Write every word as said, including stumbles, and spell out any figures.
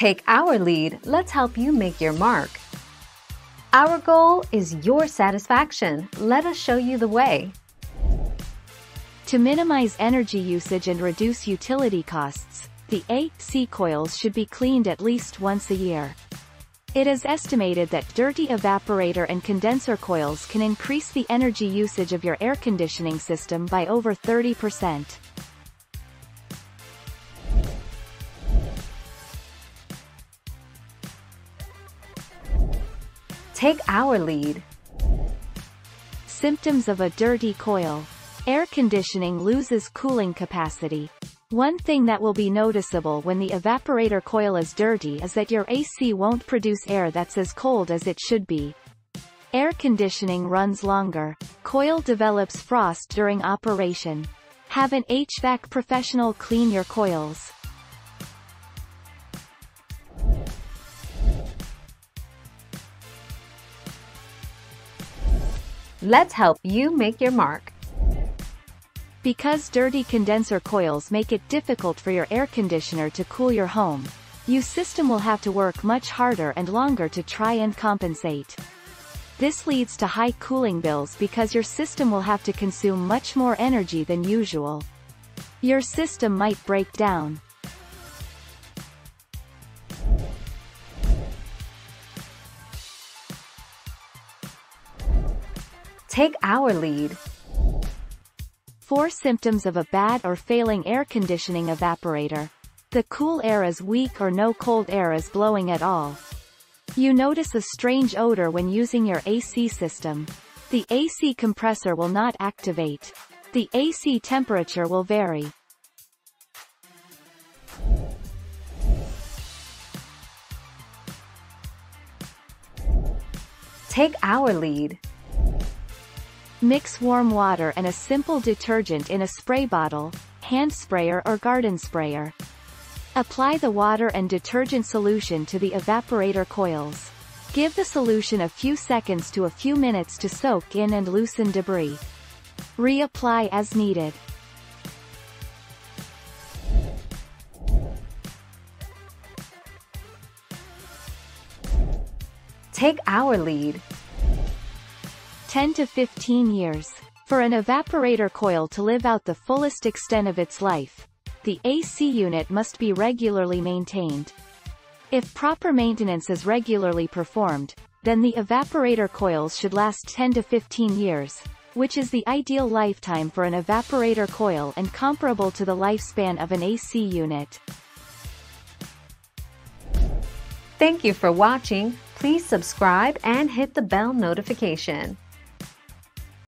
Take our lead, let's help you make your mark. Our goal is your satisfaction. Let us show you the way. To minimize energy usage and reduce utility costs, the A C coils should be cleaned at least once a year. It is estimated that dirty evaporator and condenser coils can increase the energy usage of your air conditioning system by over thirty percent. Take our lead. Symptoms of a dirty coil. Air conditioning loses cooling capacity. One thing that will be noticeable when the evaporator coil is dirty is that your A C won't produce air that's as cold as it should be. Air conditioning runs longer. Coil develops frost during operation. Have an H V A C professional clean your coils. Let's help you make your mark. Because dirty condenser coils make it difficult for your air conditioner to cool your home, your system will have to work much harder and longer to try and compensate. This leads to high cooling bills because your system will have to consume much more energy than usual. Your system might break down. Take our lead. Four symptoms of a bad or failing air conditioning evaporator. The cool air is weak or no cold air is blowing at all. You notice a strange odor when using your A C system. The A C compressor will not activate. The A C temperature will vary. Take our lead. Mix warm water and a simple detergent in a spray bottle, hand sprayer or garden sprayer. Apply the water and detergent solution to the evaporator coils. Give the solution a few seconds to a few minutes to soak in and loosen debris. Reapply as needed. Take our lead. ten to fifteen years. For an evaporator coil to live out the fullest extent of its life, the A C unit must be regularly maintained. If proper maintenance is regularly performed, then the evaporator coils should last ten to fifteen years, which is the ideal lifetime for an evaporator coil and comparable to the lifespan of an A C unit. Thank you for watching. Please subscribe and hit the bell notification.